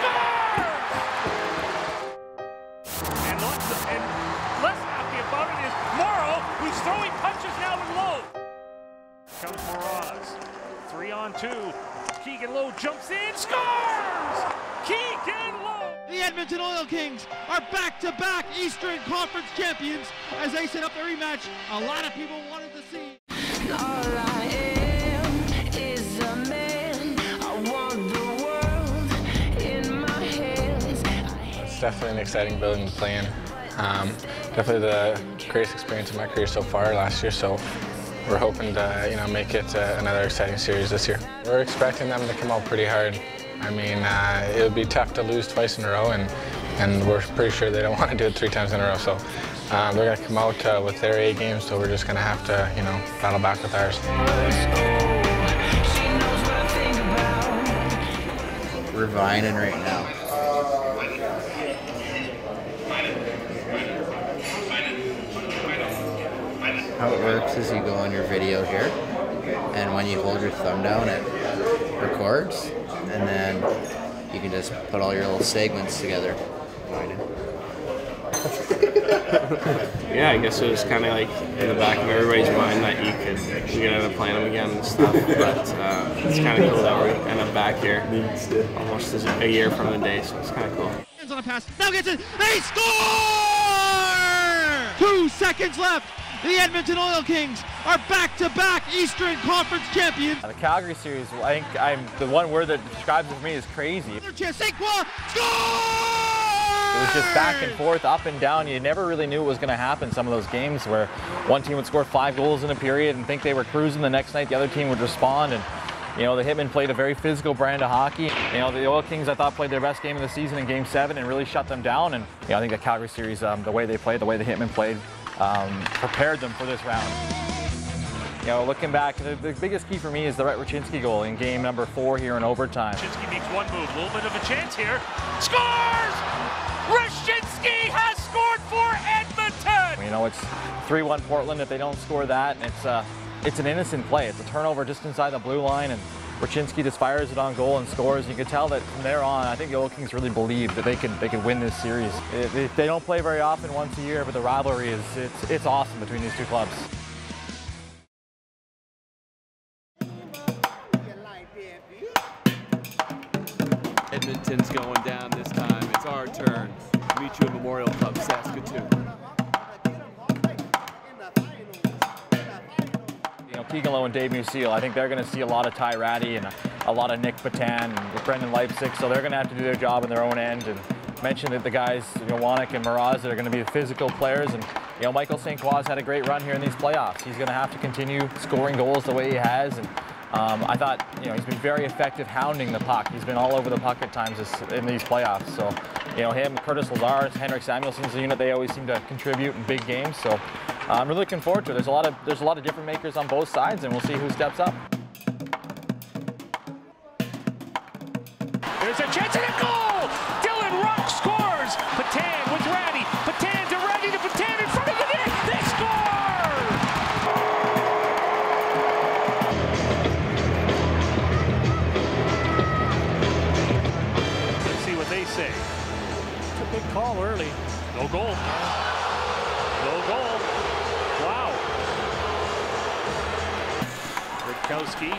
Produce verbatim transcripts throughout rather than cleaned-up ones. scores! And less, and less happy about it is Morrow, who's throwing punches now and low. Comes Miroz. Three on two. Keegan Lowe jumps in, scores! Keegan Lowe! The Edmonton Oil Kings are back-to-back Eastern Conference champions as they set up their rematch. A lot of people wanted to see. All right. Definitely an exciting building to play in. Um, definitely the greatest experience of my career so far last year, so we're hoping to you know, make it uh, another exciting series this year. We're expecting them to come out pretty hard. I mean, uh, it would be tough to lose twice in a row, and, and we're pretty sure they don't want to do it three times in a row, so um, they're going to come out uh, with their A game, so we're just going to have to you know, battle back with ours. We're vibing right now. How it works is you go on your video here, and when you hold your thumb down, it records, and then you can just put all your little segments together. Yeah, I guess it was kind of like in the back of everybody's mind that you could you could end up playing them again and stuff. But uh, it's kind of cool that we end up back here almost a year from the day, so it's kind of cool. Hands on a pass, now gets it. They score! Two seconds left. The Edmonton Oil Kings are back-to-back Eastern Conference champions. The Calgary series, I think I'm, the one word that describes it for me is crazy. Saint Quas scores! It was just back and forth, up and down. You never really knew what was going to happen. Some of those games where one team would score five goals in a period and think they were cruising. The next night, the other team would respond. And you know, the Hitmen played a very physical brand of hockey. You know, the Oil Kings, I thought, played their best game of the season in Game Seven and really shut them down. And you know, I think the Calgary series, um, the way they played, the way the Hitmen played. Um, prepared them for this round. You know, looking back, the, the biggest key for me is the Rochinski goal in game number four here in overtime. Rochinski makes one move, a little bit of a chance here. Scores! Rochinski has scored for Edmonton! You know, it's three one Portland if they don't score that, and it's, uh, it's an innocent play. It's a turnover just inside the blue line, and Rochinski just fires it on goal and scores. You could tell that from there on, I think the Oil Kings really believed that they could they could win this series. It, it, they don't play very often once a year, but the rivalry is it's it's awesome between these two clubs. Edmonton's going down this time. It's our turn. Meet you at Memorial Cup, Saskatoon. Keegan Lowe and Dave Musil, I think they're going to see a lot of Ty Ratty and a, a lot of Nick Patan and Brendan Leipzig, so they're going to have to do their job on their own end. And mention that the guys, you know, Wannick and Miroz, that are going to be the physical players. And you know, Michael Saint Quas had a great run here in these playoffs. He's going to have to continue scoring goals the way he has. And um, I thought, you know, he's been very effective hounding the puck. He's been all over the puck at times this, in these playoffs. So you know, him, Curtis Lazar, Henrik Samuelson's the unit. They always seem to contribute in big games. So. I'm really looking forward to it. There's a lot of there's a lot of different makers on both sides, and we'll see who steps up. There's a chance and a goal! Dylan Ruck scores! Patan with Ratty. Patan to Ratty to Patan in front of the net. They score! Let's see what they say. It's a big call early. No goal. No goal. Wow. Rutkowski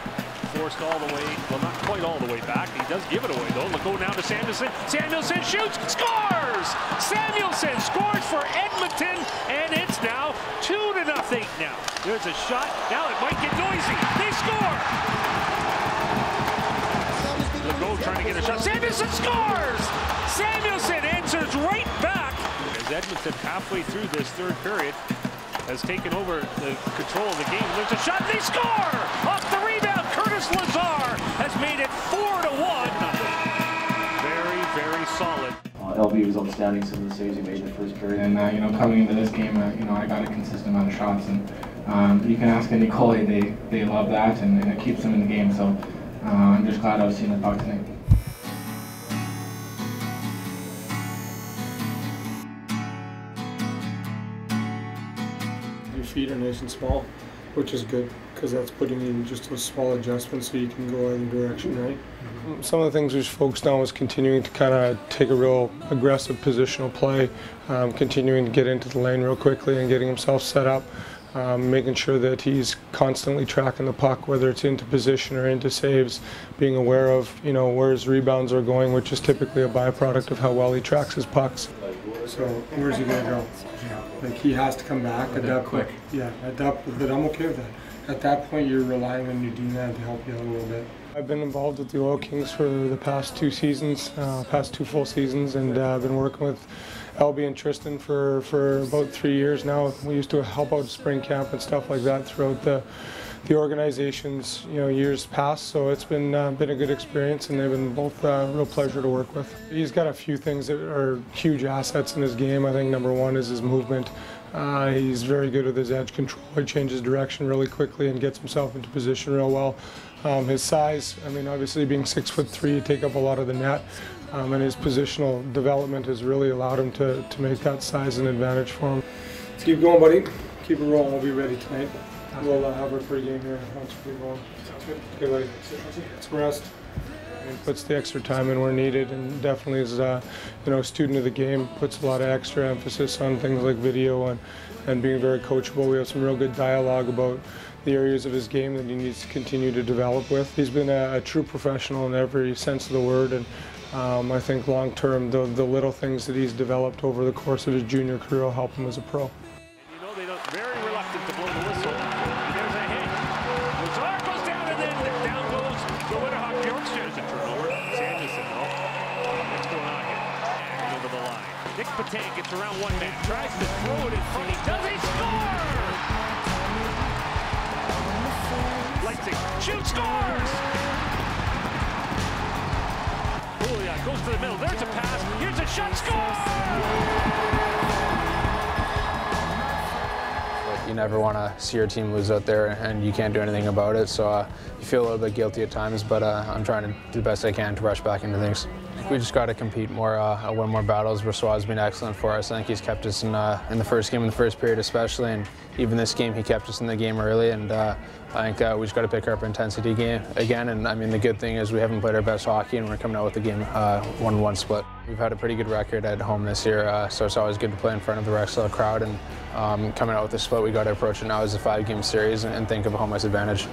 forced all the way, well, not quite all the way back. He does give it away, though. Legault now to Samuelson. Samuelson shoots, scores! Samuelson scores for Edmonton, and it's now two to nothing now. There's a shot. Now it might get noisy. They score! Legault trying to get a shot. Samuelson scores! Samuelson answers right back. Edmonton, halfway through this third period, has taken over the control of the game. There's a shot, they score! Off the rebound, Curtis Lazar has made it four to one. Very, very solid. Uh, L B was outstanding some of the saves he made in the first period. And uh, you know, coming into this game, uh, you know, I got a consistent amount of shots, and um, you can ask any goalie, they they love that, and, and it keeps them in the game. So uh, I'm just glad I was seeing the puck tonight. Feet are nice and small, which is good because that's putting in just a small adjustment so you can go either direction, right? Some of the things we've focused on was continuing to kind of take a real aggressive positional play, um, continuing to get into the lane real quickly and getting himself set up, um, making sure that he's constantly tracking the puck, whether it's into position or into saves, being aware of, you know, where his rebounds are going, which is typically a byproduct of how well he tracks his pucks. So where's he going to go? Like, he has to come back at that quick. Point. Yeah, at that point, but I'm okay with that. At that point, you're relying on Udina to help you out a little bit. I've been involved with the Oil Kings for the past two seasons, uh, past two full seasons, and uh, I've been working with Albie and Tristan for, for about three years now. We used to help out spring camp and stuff like that throughout the the organization's, you know, years past, so it's been uh, been a good experience, and they've been both a uh, real pleasure to work with. He's got a few things that are huge assets in his game. I think number one is his movement. Uh, he's very good with his edge control. He changes direction really quickly and gets himself into position real well. Um, his size, I mean, obviously being six foot three, you take up a lot of the net, um, and his positional development has really allowed him to, to make that size an advantage for him. Let's keep going, buddy. Keep it rolling. We'll be ready tonight. We'll uh, have a free game here once we go on. Okay, buddy. Let's rest. He puts the extra time in where needed, and definitely is, uh, you know, a student of the game. Puts a lot of extra emphasis on things like video and and being very coachable. We have some real good dialogue about the areas of his game that he needs to continue to develop with. He's been a, a true professional in every sense of the word, and um, I think long term, the the little things that he's developed over the course of his junior career will help him as a pro. Nick Patan gets around one man, tries to throw it in front, he does, he scores! Leipzig shoots, scores! Julia goes to the middle, there's a pass, here's a shot, scores! Like, you never want to see your team lose out there, and you can't do anything about it, so uh, you feel a little bit guilty at times, but uh, I'm trying to do the best I can to rush back into things. We just got to compete more, uh, win more battles. Brossoit has been excellent for us. I think he's kept us in, uh, in the first game, in the first period especially, and even this game he kept us in the game early. And uh, I think uh, we just got to pick up our intensity game again. And I mean, the good thing is we haven't played our best hockey, and we're coming out with the game uh, one-on-one split. We've had a pretty good record at home this year, uh, so it's always good to play in front of the Rexall crowd. And um, coming out with the split, we got to approach it now as a five-game series and think of home ice advantage.